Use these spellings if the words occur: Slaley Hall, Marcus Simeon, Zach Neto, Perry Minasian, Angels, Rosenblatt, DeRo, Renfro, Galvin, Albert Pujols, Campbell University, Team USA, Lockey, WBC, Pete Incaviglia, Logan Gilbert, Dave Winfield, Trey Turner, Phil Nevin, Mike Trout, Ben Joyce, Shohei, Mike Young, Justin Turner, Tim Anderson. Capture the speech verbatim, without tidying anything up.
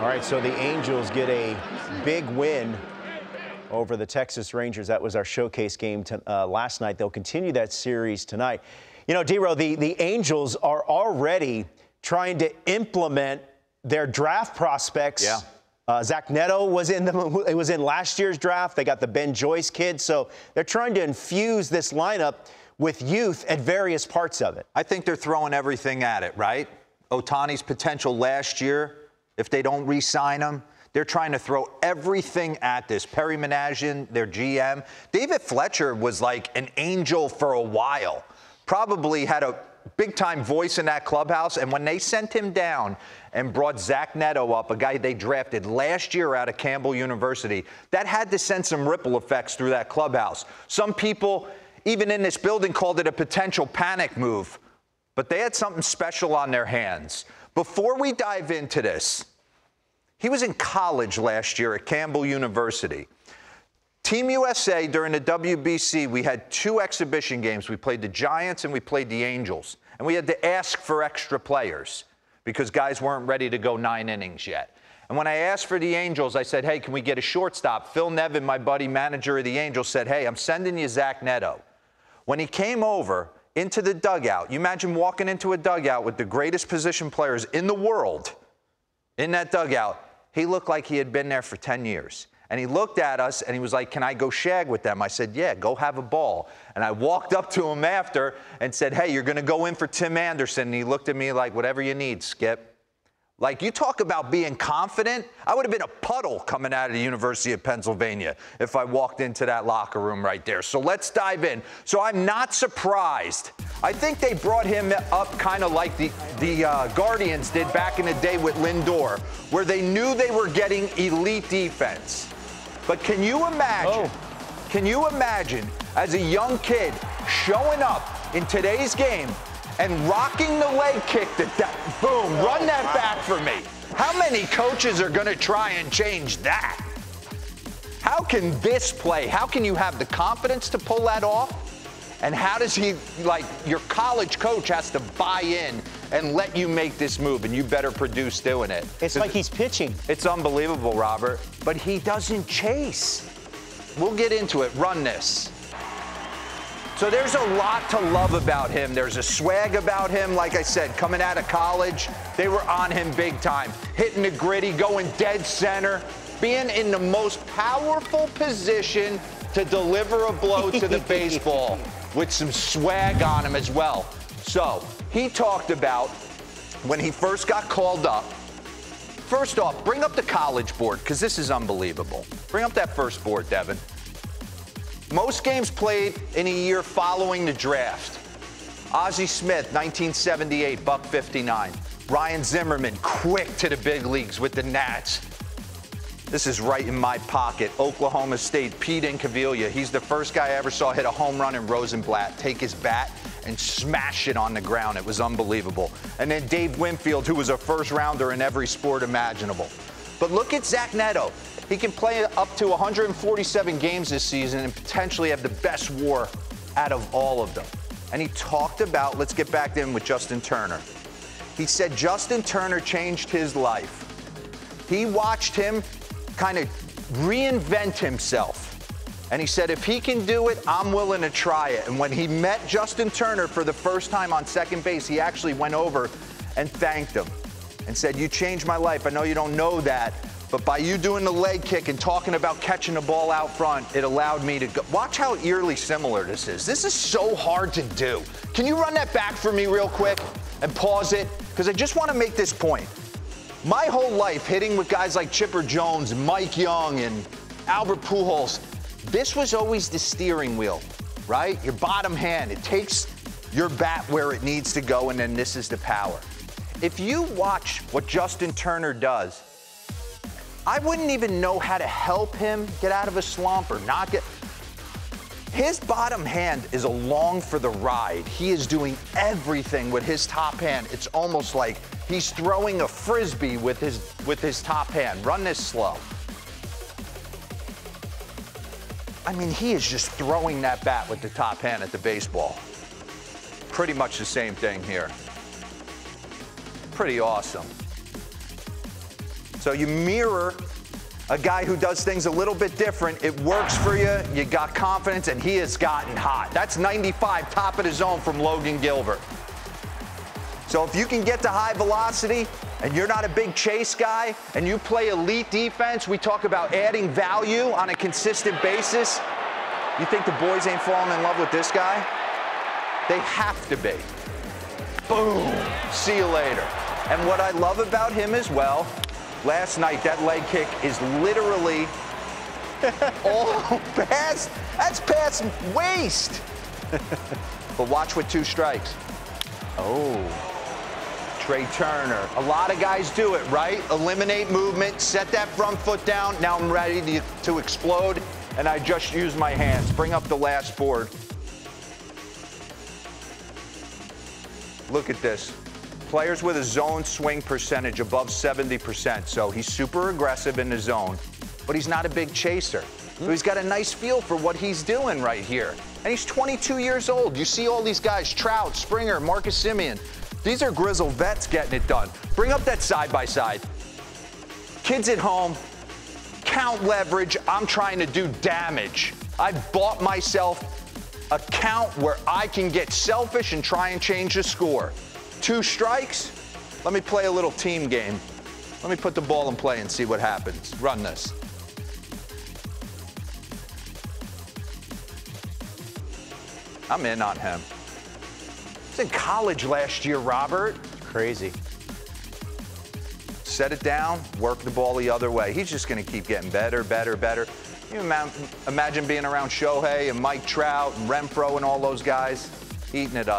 All right, so the Angels get a big win over the Texas Rangers. That was our showcase game to, uh, last night. They'll continue that series tonight. You know, D-Row, the, the Angels are already trying to implement their draft prospects. Yeah. Uh, Zach Neto was in the it was in last year's draft. They got the Ben Joyce kid, so they're trying to infuse this lineup with youth at various parts of it. I think they're throwing everything at it, right? Otani's potential last year, if they don't re-sign him, they're trying to throw everything at this. Perry Minasian, their G M, David Fletcher was like an angel for a while. Probably had a big-time voice in that clubhouse, and when they sent him down and brought Zach Neto up, a guy they drafted last year out of Campbell University, that had to send some ripple effects through that clubhouse. Some people, even in this building, called it a potential panic move, but they had something special on their hands. Before we dive into this, he was in college last year at Campbell University. Team U S A, during the W B C, we had two exhibition games. We played the Giants and we played the Angels. And we had to ask for extra players because guys weren't ready to go nine innings yet. And when I asked for the Angels, I said, hey, can we get a shortstop? Phil Nevin, my buddy, manager of the Angels, said, hey, I'm sending you Zach Neto. When he came over into the dugout, you imagine walking into a dugout with the greatest position players in the world in that dugout, he looked like he had been there for ten years. And he looked at us, and he was like, can I go shag with them? I said, yeah, go have a ball. And I walked up to him after and said, hey, you're going to go in for Tim Anderson. And he looked at me like, whatever you need, Skip. Like, you talk about being confident. I would have been a puddle coming out of the University of Pennsylvania if I walked into that locker room right there. So let's dive in. So I'm not surprised. I think they brought him up kind of like the, the uh, Guardians did back in the day with Lindor, where they knew they were getting elite defense. But can you imagine, oh. can you imagine as a young kid showing up in today's game and rocking the leg kick that, that boom, oh, run that wow. back for me. How many coaches are going to try and change that? How can this play? How can you have the confidence to pull that off? And how does he, like, your college coach has to buy in and let you make this move, and you better produce doing it. It's like he's pitching. It's unbelievable, Robert, but he doesn't chase. We'll get into it. Run this. So there's a lot to love about him. There's a swag about him. Like I said, coming out of college, they were on him big time, hitting the gritty, going dead center, being in the most powerful position to deliver a blow to the baseball with some swag on him as well. So he talked about when he first got called up. First off, bring up the college board, because this is unbelievable. Bring up that first board, Devin. Most games played in a year following the draft. Ozzie Smith, nineteen seventy-eight, buck fifty-nine. Ryan Zimmerman, quick to the big leagues with the Nats. This is right in my pocket. Oklahoma State, Pete Incaviglia. He's the first guy I ever saw hit a home run in Rosenblatt, take his bat and smash it on the ground. It was unbelievable. And then Dave Winfield, who was a first-rounder in every sport imaginable. But look at Zach Neto. He can play up to one hundred forty-seven games this season and potentially have the best WAR out of all of them. And he talked about, let's get back to him with Justin Turner. He said Justin Turner changed his life. He watched him kind of reinvent himself. And he said, if he can do it, I'm willing to try it. And when he met Justin Turner for the first time on second base, he actually went over and thanked him and said, you changed my life. I know you don't know that, but by you doing the leg kick and talking about catching the ball out front, it allowed me to go. Watch how eerily similar this is. This is so hard to do. Can you run that back for me real quick and pause it? Because I just want to make this point. My whole life hitting with guys like Chipper Jones, Mike Young, and Albert Pujols, this was always the steering wheel, right? Your bottom hand. It takes your bat where it needs to go, and then this is the power. If you watch what Justin Turner does, I wouldn't even know how to help him get out of a slump or not get. His bottom hand is along for the ride. He is doing everything with his top hand. It's almost like he's throwing a frisbee with his, with his top hand. Run this slow. I mean, he is just throwing that bat with the top hand at the baseball. Pretty much the same thing here. Pretty awesome. So you mirror a guy who does things a little bit different. It works for you. You got confidence, and he has gotten hot. That's ninety-five, top of the zone from Logan Gilbert. So if you can get to high velocity and you're not a big chase guy and you play elite defense, we talk about adding value on a consistent basis. You think the boys ain't falling in love with this guy? They have to be. Boom. See you later. And what I love about him as well, last night that leg kick is literally all past. That's past waist. But watch with two strikes. Oh. Trey Turner. A lot of guys do it, right? Eliminate movement, set that front foot down. Now I'm ready to, to explode, and I just use my hands. Bring up the last board. Look at this. Players with a zone swing percentage above seventy percent. So he's super aggressive in the zone, but he's not a big chaser. So he's got a nice feel for what he's doing right here. And he's twenty-two years old. You see all these guys, Trout, Springer, Marcus Simeon. These are grizzled vets getting it done. Bring up that side-by-side. Kids at home, count leverage. I'm trying to do damage. I bought myself a count where I can get selfish and try and change the score. Two strikes. Let me play a little team game. Let me put the ball in play and see what happens. Run this. I'm in on him. In college last year, Robert. Crazy. Set it down, work the ball the other way. He's just going to keep getting better, better, better. You imagine being around Shohei and Mike Trout and Renfro and all those guys eating it up.